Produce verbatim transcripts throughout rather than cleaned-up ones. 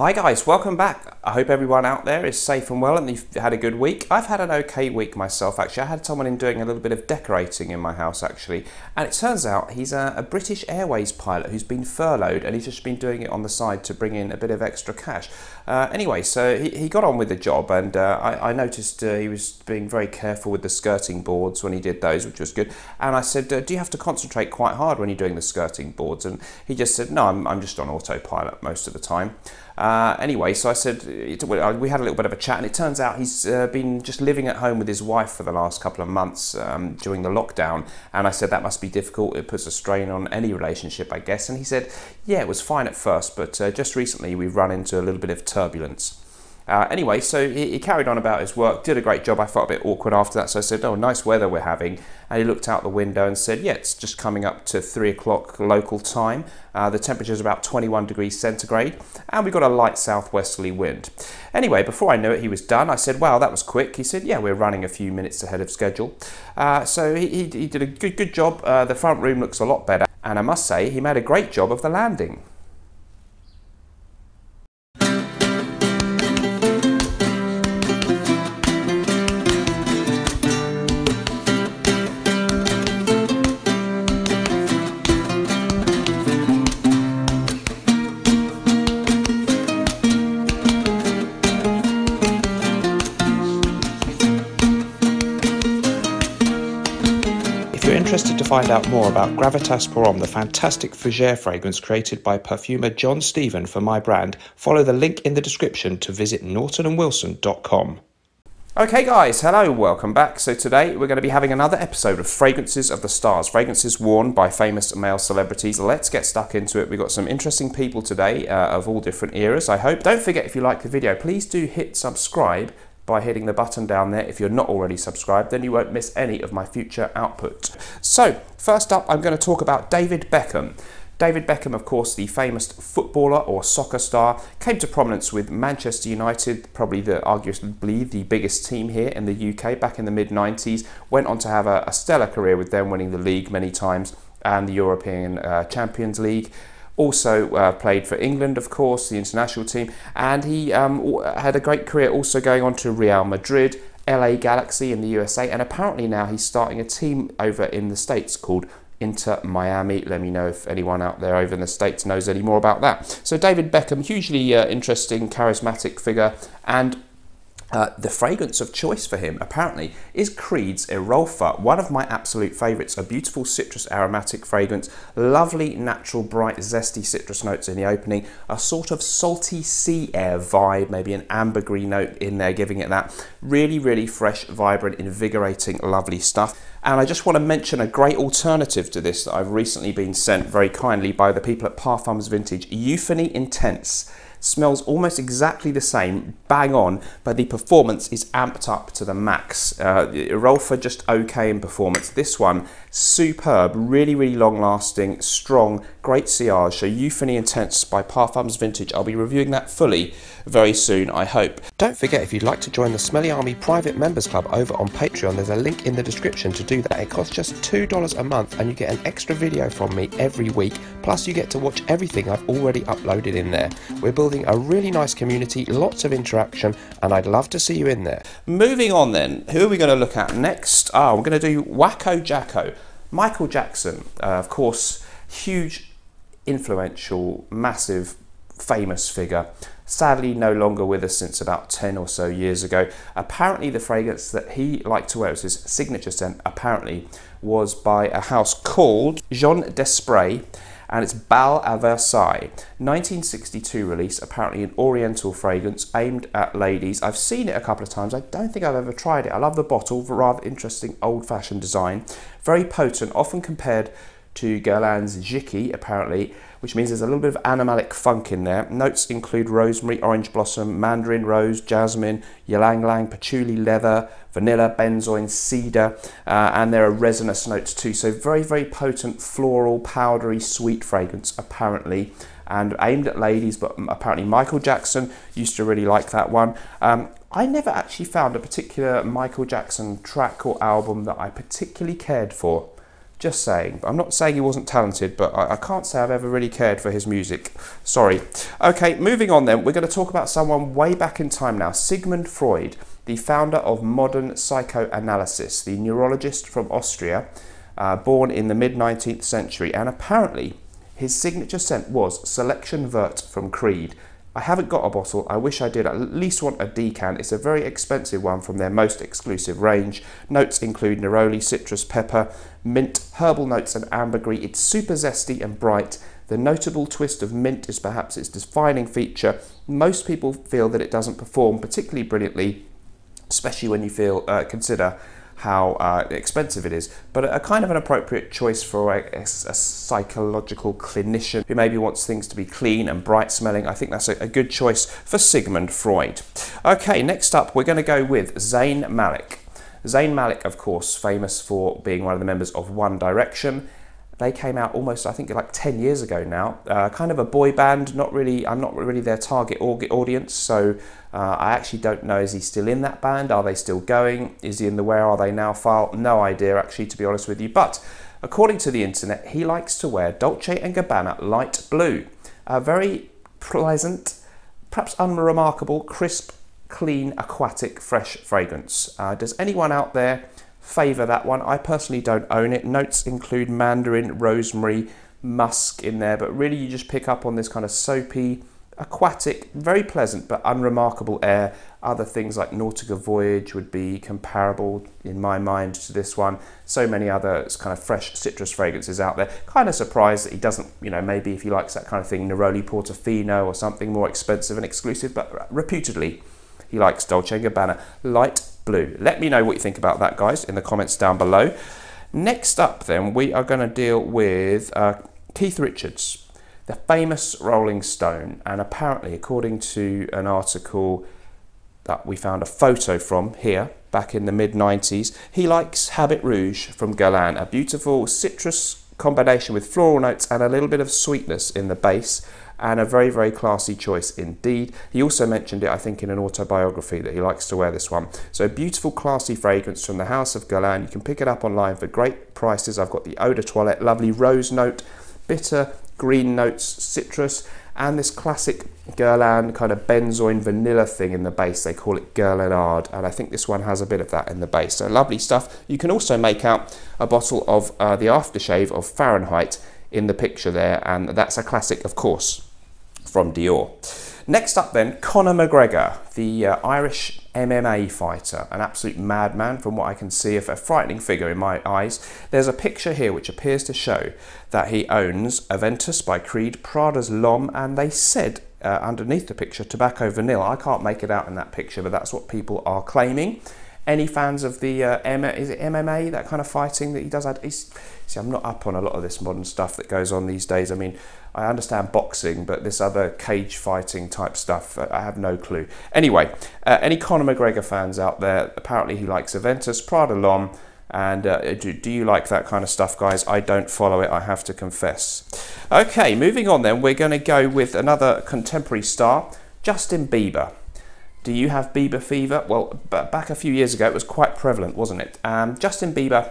Hi guys, welcome back. I hope everyone out there is safe and well and you've had a good week. I've had an okay week myself actually. I had someone in doing a little bit of decorating in my house actually, and it turns out he's a, a British Airways pilot who's been furloughed and he's just been doing it on the side to bring in a bit of extra cash. Uh, anyway, so he, he got on with the job, and uh, I, I noticed uh, he was being very careful with the skirting boards when he did those, which was good. And I said, uh, do you have to concentrate quite hard when you're doing the skirting boards? And he just said, no, I'm, I'm just on autopilot most of the time. Uh, anyway, so I said, we had a little bit of a chat, and it turns out he's uh, been just living at home with his wife for the last couple of months um, during the lockdown. And I said, that must be difficult. It puts a strain on any relationship, I guess. And he said, yeah, it was fine at first, but uh, just recently we've run into a little bit of turbulence. Uh, anyway, so he, he carried on about his work, did a great job. I felt a bit awkward after that, so I said, oh, nice weather we're having. And he looked out the window and said, yeah, it's just coming up to three o'clock local time. Uh, the temperature is about twenty-one degrees centigrade, and we got a light southwesterly wind. Anyway, before I knew it, he was done. I said, wow, that was quick. He said, yeah, we're running a few minutes ahead of schedule. Uh, so he, he, he did a good, good job. Uh, the front room looks a lot better, and I must say, he made a great job of the landing. Interested to find out more about Gravitas Pour Homme, the fantastic fougere fragrance created by perfumer John Steven for my brand, follow the link in the description to visit naughton and wilson dot com. Okay guys, hello, welcome back. So today we're going to be having another episode of Fragrances of the Stars, fragrances worn by famous male celebrities. Let's get stuck into it. We've got some interesting people today uh, of all different eras, I hope. Don't forget, if you like the video, please do hit subscribe by hitting the button down there. If you're not already subscribed, then you won't miss any of my future output. So first up, I'm going to talk about David Beckham. David Beckham, of course, the famous footballer or soccer star, came to prominence with Manchester United, probably the arguably the biggest team here in the U K back in the mid nineties, went on to have a, a stellar career with them, winning the league many times and the European uh, Champions League. Also uh, played for England, of course, the international team, and he um, had a great career also going on to Real Madrid, L A Galaxy in the U S A, and apparently now he's starting a team over in the States called Inter Miami. Let me know if anyone out there over in the States knows any more about that. So David Beckham, hugely uh, interesting, charismatic figure, and Uh, the fragrance of choice for him, apparently, is Creed's Erolfa, one of my absolute favourites. A beautiful citrus aromatic fragrance, lovely, natural, bright, zesty citrus notes in the opening, a sort of salty sea air vibe, maybe an ambergris note in there, giving it that really, really fresh, vibrant, invigorating, lovely stuff. And I just want to mention a great alternative to this that I've recently been sent very kindly by the people at Parfums Vintage, Euphony Intense. Smells almost exactly the same, bang on, but the performance is amped up to the max. Uh, the Erolfa just okay in performance. This one, superb, really, really long-lasting, strong, great sillage. So Euphony Intense by Parfums Vintage. I'll be reviewing that fully very soon, I hope. Don't forget, if you'd like to join the Smelly Army Private Members Club over on Patreon, there's a link in the description to do that. It costs just two dollars a month and you get an extra video from me every week. Plus, you get to watch everything I've already uploaded in there. We're building a really nice community, lots of interaction, and I'd love to see you in there. Moving on then, who are we going to look at next? Ah, we're going to do Wacko Jacko. Michael Jackson, uh, of course, huge, influential, massive, famous figure. Sadly, no longer with us since about ten or so years ago. Apparently, the fragrance that he liked to wear, was his signature scent, apparently, was by a house called Jean Desprez, and it's Bal à Versailles. nineteen sixty-two release, apparently an oriental fragrance aimed at ladies. I've seen it a couple of times. I don't think I've ever tried it. I love the bottle, rather interesting old-fashioned design. Very potent, often compared to Guerlain's Jicky, apparently, which means there's a little bit of animalic funk in there. Notes include rosemary, orange blossom, mandarin rose, jasmine, ylang ylang, patchouli, leather, vanilla, benzoin, cedar, uh, and there are resinous notes too. So very, very potent, floral, powdery, sweet fragrance, apparently, and aimed at ladies, but apparently Michael Jackson used to really like that one. Um, I never actually found a particular Michael Jackson track or album that I particularly cared for. Just saying. I'm not saying he wasn't talented, but I, I can't say I've ever really cared for his music. Sorry. Okay, moving on then. We're going to talk about someone way back in time now. Sigmund Freud, the founder of modern psychoanalysis, the neurologist from Austria, uh, born in the mid-nineteenth century. And apparently his signature scent was Selection Vert from Creed. I haven't got a bottle. I wish I did. I at least want a decan. It's a very expensive one from their most exclusive range. Notes include neroli, citrus, pepper, mint, herbal notes and ambergris. It's super zesty and bright. The notable twist of mint is perhaps its defining feature. Most people feel that it doesn't perform particularly brilliantly, especially when you feel uh, consider how uh, expensive it is, but a kind of an appropriate choice for a, a, a psychological clinician who maybe wants things to be clean and bright smelling. I think that's a, a good choice for Sigmund Freud. Okay, next up we're going to go with Zayn Malik. Zayn Malik, of course, famous for being one of the members of One Direction. They came out almost, I think, like ten years ago now. Uh, kind of a boy band. Not really. I'm not really their target audience, so uh, I actually don't know. Is he still in that band? Are they still going? Is he in the Where Are They Now file? No idea, actually, to be honest with you. But according to the internet, he likes to wear Dolce and Gabbana Light Blue. A very pleasant, perhaps unremarkable, crisp, clean, aquatic, fresh fragrance. Uh, does anyone out there favour that one? I personally don't own it. Notes include mandarin, rosemary, musk in there, but really you just pick up on this kind of soapy, aquatic, very pleasant but unremarkable air. Other things like Nautica Voyage would be comparable in my mind to this one. So many other kind of fresh citrus fragrances out there. Kind of surprised that he doesn't, you know, maybe if he likes that kind of thing, Neroli Portofino or something more expensive and exclusive, but reputedly he likes Dolce and Gabbana Light Blue. Let me know what you think about that, guys, in the comments down below. Next up then, we are going to deal with uh, Keith Richards, the famous Rolling Stone, and apparently, according to an article that we found a photo from here back in the mid nineties, he likes Habit Rouge from Guerlain, a beautiful citrus combination with floral notes and a little bit of sweetness in the base. And a very, very classy choice indeed. He also mentioned it, I think, in an autobiography that he likes to wear this one. So beautiful, classy fragrance from the House of Guerlain. You can pick it up online for great prices. I've got the Eau de Toilette, lovely rose note, bitter green notes, citrus, and this classic Guerlain kind of benzoin vanilla thing in the base. They call it Guerlainade, and I think this one has a bit of that in the base. So lovely stuff. You can also make out a bottle of uh, the aftershave of Fahrenheit in the picture there, and that's a classic, of course, from Dior. Next up then, Conor McGregor, the uh, Irish M M A fighter, an absolute madman from what I can see, of a frightening figure in my eyes. There's a picture here which appears to show that he owns Aventus by Creed, Prada's L'Homme, and they said uh, underneath the picture, Tobacco Vanilla. I can't make it out in that picture, but that's what people are claiming. Any fans of the uh, M is it M M A, that kind of fighting that he does? He's, see, I'm not up on a lot of this modern stuff that goes on these days. I mean, I understand boxing, but this other cage fighting type stuff, I have no clue. Anyway, uh, any Conor McGregor fans out there, apparently he likes Aventus, Prada L'Homme, and uh, do, do you like that kind of stuff, guys? I don't follow it, I have to confess. Okay, moving on then, we're going to go with another contemporary star, Justin Bieber. Do you have Bieber fever? Well, back a few years ago, it was quite prevalent, wasn't it? Um, Justin Bieber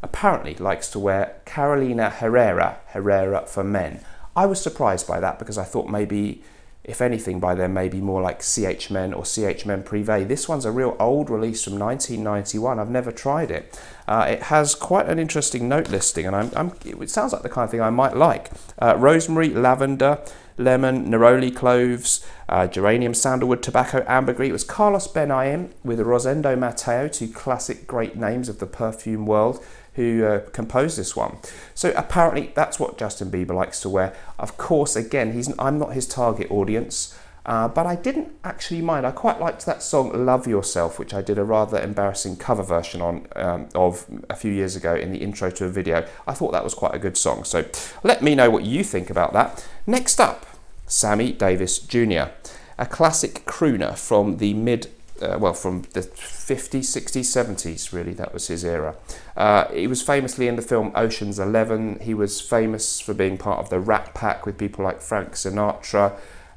apparently likes to wear Carolina Herrera, Herrera for men. I was surprised by that because I thought maybe, if anything, by then maybe more like C H Men or C H Men Privé. This one's a real old release from nineteen ninety-one. I've never tried it. Uh, it has quite an interesting note listing, and I'm, I'm, it sounds like the kind of thing I might like. Uh, rosemary, lavender, lemon, neroli, cloves, uh, geranium, sandalwood, tobacco, ambergris. It was Carlos Benayem with Rosendo Mateo, two classic great names of the perfume world, who uh, composed this one. So apparently that's what Justin Bieber likes to wear. Of course, again, he's, I'm not his target audience, uh, but I didn't actually mind. I quite liked that song Love Yourself, which I did a rather embarrassing cover version on um, of a few years ago in the intro to a video. I thought that was quite a good song. So let me know what you think about that. Next up, Sammy Davis Junior, a classic crooner from the mid, uh, well, from the fifties, sixties, seventies, really, that was his era. Uh, he was famously in the film Ocean's Eleven. He was famous for being part of the Rat Pack with people like Frank Sinatra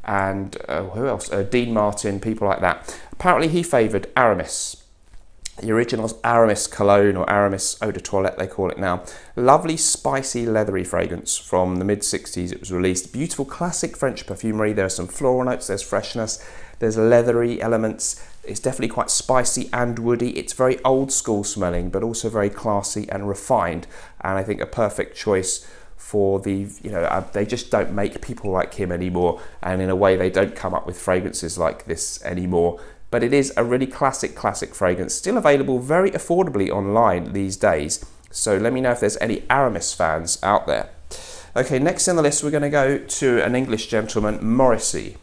and uh, who else? Uh, Dean Martin, people like that. Apparently he favoured Aramis, The original's Aramis Cologne, or Aramis Eau de Toilette, they call it now. Lovely, spicy, leathery fragrance from the mid sixties. It was released. Beautiful, classic French perfumery. There are some floral notes, there's freshness, there's leathery elements. It's definitely quite spicy and woody. It's very old school smelling, but also very classy and refined. And I think a perfect choice for the, you know, uh, they just don't make people like him anymore. And in a way, they don't come up with fragrances like this anymore. But it is a really classic, classic fragrance, still available very affordably online these days. So let me know if there's any Aramis fans out there. Okay, next on the list, we're gonna go to an English gentleman, Morrissey,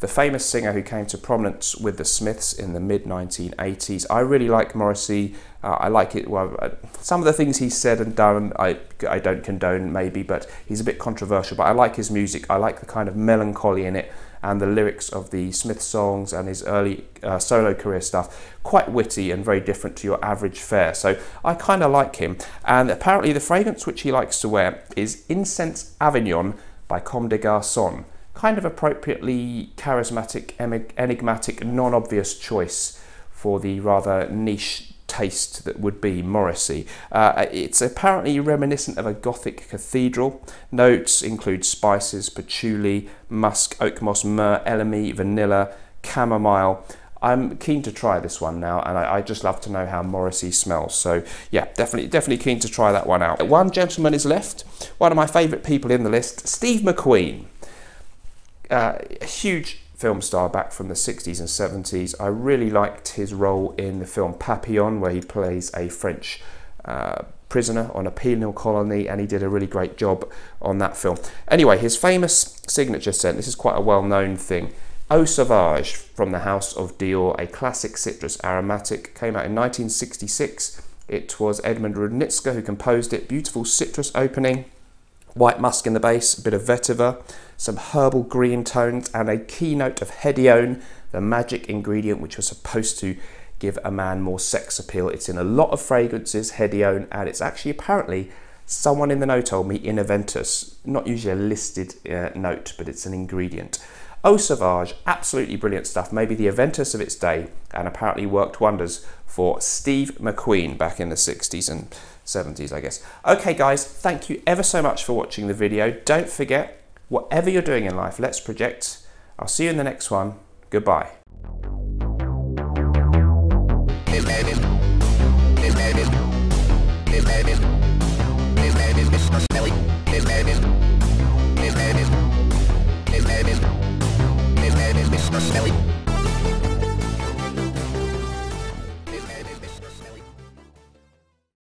the famous singer who came to prominence with the Smiths in the mid nineteen eighties. I really like Morrissey. Uh, I like it, well, uh, some of the things he's said and done, I, I don't condone maybe, but he's a bit controversial, but I like his music. I like the kind of melancholy in it, and the lyrics of the Smith songs and his early uh, solo career stuff, quite witty and very different to your average fare. So I kind of like him. And apparently the fragrance which he likes to wear is Incense Avignon by Comme des Garçons. Kind of appropriately charismatic, enigmatic, non-obvious choice for the rather niche taste that would be Morrissey. Uh, it's apparently reminiscent of a Gothic cathedral. Notes include spices, patchouli, musk, oak moss, myrrh, elemi, vanilla, chamomile. I'm keen to try this one now, and I, I just love to know how Morrissey smells. So yeah, definitely definitely keen to try that one out. One gentleman is left, one of my favourite people in the list, Steve McQueen. Uh, a huge film star back from the sixties and seventies. I really liked his role in the film Papillon, where he plays a French uh, prisoner on a penal colony, and he did a really great job on that film. Anyway, his famous signature scent, this is quite a well-known thing, Eau Sauvage from the House of Dior, a classic citrus aromatic, came out in nineteen sixty-six. It was Edmund Rudnitska who composed it. Beautiful citrus opening, white musk in the base, a bit of vetiver, some herbal green tones, and a keynote of Hedione, the magic ingredient which was supposed to give a man more sex appeal. It's in a lot of fragrances, Hedione, and it's actually apparently, someone in the know told me, in Aventus. Not usually a listed uh, note, but it's an ingredient. Eau Sauvage, absolutely brilliant stuff, maybe the Aventus of its day, and apparently worked wonders for Steve McQueen back in the sixties and seventies, I guess. Okay guys, thank you ever so much for watching the video. Don't forget, whatever you're doing in life, let's project. I'll see you in the next one. Goodbye.